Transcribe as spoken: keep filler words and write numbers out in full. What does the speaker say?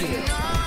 you.